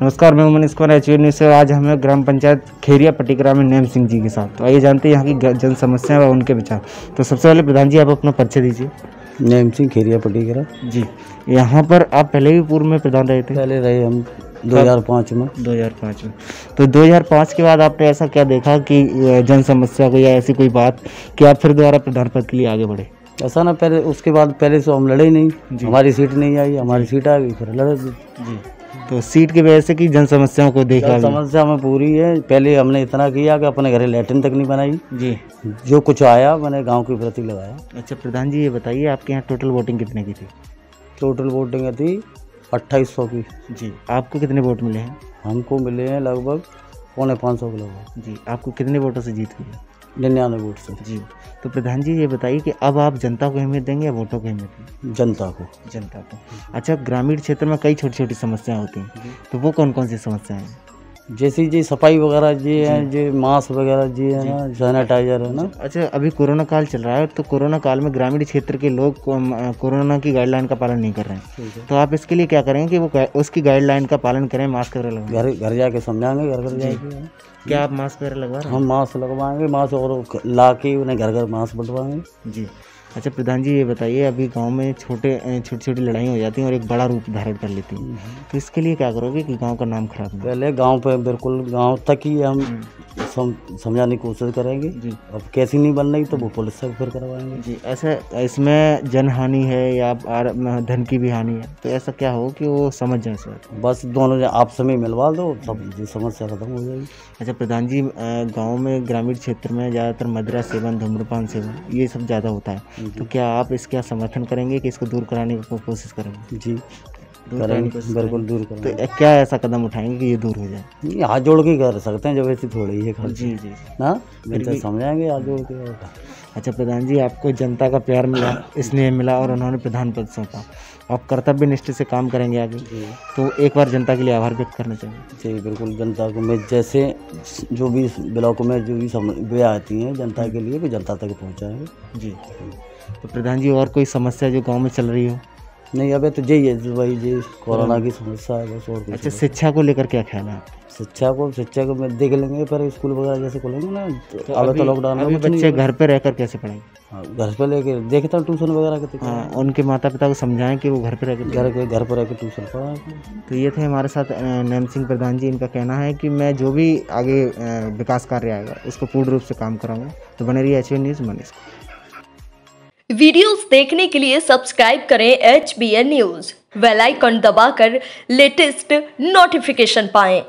नमस्कार, मैं Manish Kumar HBN news से। आज हमें ग्राम पंचायत खेरिया पटीकरा में नेम सिंह जी के साथ, तो आइए जानते हैं यहाँ की जन समस्याएं और उनके विचार। तो सबसे पहले प्रधान जी, आप अपना परिचय दीजिए। नेम सिंह खेरिया पटीकरा जी। यहाँ पर आप पहले भी पूर्व में प्रधान रहे थे? पहले रहे हम 2005 में। 2005 में, तो 2005 के बाद आपने ऐसा क्या देखा कि जन समस्या को या ऐसी कोई बात कि आप फिर दोबारा प्रधान पद के लिए आगे बढ़े? ऐसा ना, पहले उसके बाद पहले से हम लड़े नहीं, हमारी सीट नहीं आई, हमारी सीट आ गई फिर लड़े जी। तो सीट की वजह से कि जन समस्याओं को देखा? समस्या हमें पूरी है। पहले हमने इतना किया कि अपने घरे लैट्रिन तक नहीं बनाई जी। जो कुछ आया मैंने गांव की प्रति लगाया। अच्छा प्रधान जी, ये बताइए आपके यहाँ टोटल वोटिंग कितने की थी? टोटल वोटिंग थी 2800 की जी। आपको कितने वोट मिले हैं? हमको मिले हैं लगभग 450 के लगभग जी। आपको कितने वोटों से जीत हुई? 99 वोट से जी। तो प्रधान जी ये बताइए कि अब आप जनता को अहमियत देंगे या वोटों को अहमियत देंगे? जनता को। जनता को। अच्छा, ग्रामीण क्षेत्र में कई छोटी छोटी समस्याएं होती हैं, तो वो कौन कौन सी समस्याएं हैं? जैसे जी सफाई वगैरह जी है, जी मास्क वगैरह जी है ना, सैनिटाइजर है ना। अच्छा, अभी कोरोना काल चल रहा है, तो कोरोना काल में ग्रामीण क्षेत्र के लोग कोरोना की गाइडलाइन का पालन नहीं कर रहे हैं, तो आप इसके लिए क्या करेंगे कि वो उसकी गाइडलाइन का पालन करें, मास्क वगैरह लगाएं? घर जाके समझाएंगे, घर जाएंगे। क्या आप मास्क वगैरह लगवा रहे हैं? हम मास्क लगवाएंगे, मास्क और लाके उन्हें घर घर मास्क बंटवाएंगे जी। अच्छा प्रधान जी ये बताइए, अभी गांव में छोटी छोटी लड़ाई हो जाती हैं और एक बड़ा रूप धारण कर लेती हैं, तो इसके लिए क्या करोगे कि गांव का नाम खराब हो? पहले गांव पे बिल्कुल गांव तक ही हम समझाने की कोशिश करेंगे जी। अब कैसी नहीं बन रही तो वो पुलिस से फिर करवाएंगे जी। ऐसा इसमें जनहानि है या धन की भी हानि है, तो ऐसा क्या हो कि वो समझ जाए? सर बस दोनों आपस में मिलवा दो, सब समस्या खत्म हो जाएगी। अच्छा प्रधान जी, गाँव में ग्रामीण क्षेत्र में ज़्यादातर मदिरा सेवन, धूम्रपान सेवन ये सब ज़्यादा होता है, तो क्या आप इसका समर्थन करेंगे कि इसको दूर कराने की कोशिश करेंगे? जी करेंगे, बिल्कुल दूर करेंगे। तो क्या ऐसा कदम उठाएंगे कि ये दूर हो जाए? हाथ जोड़ के कर सकते हैं, जब ऐसी थोड़ी ही है जी जी ना, बिल्कुल समझाएंगे हाथ जोड़ के। अच्छा प्रधान जी, आपको जनता का प्यार मिला, स्नेह मिला और उन्होंने प्रधान पद सौंपा, आप कर्तव्य निष्ठ से काम करेंगे आगे, तो एक बार जनता के लिए आभार व्यक्त करना चाहिए जी। बिल्कुल, जनता को मैं जैसे जो भी ब्लॉक में जो भी वे आती हैं जनता के लिए, वो जनता तक पहुँचाएंगे जी। तो प्रधान जी और कोई समस्या जो गाँव में चल रही हो? नहीं, अबे तो यही है भाई जी, कोरोना की समस्या है बस और कुछ। अच्छा शिक्षा को लेकर क्या ख्याल है? शिक्षा को देख लेंगे, पर स्कूल वगैरह जैसे खोलेंगे ना, अब तो लॉकडाउन में बच्चे घर पे रहकर कैसे पढ़ेंगे? घर पे लेके देखता हूँ ट्यूशन वगैरह के, उनके माता पिता को समझाएं कि वो घर पे रहकर ट्यूशन पढ़ाएं। तो ये थे हमारे साथ नेम सिंह प्रधान जी। इनका कहना है कि मैं जो भी आगे विकास कार्य आएगा उसको पूर्ण रूप से काम कराऊंगा। तो बने रहिए HBN न्यूज़ मनीष। वीडियोस देखने के लिए सब्सक्राइब करें HBN न्यूज़, बेल आइकन दबाकर लेटेस्ट नोटिफिकेशन पाएं।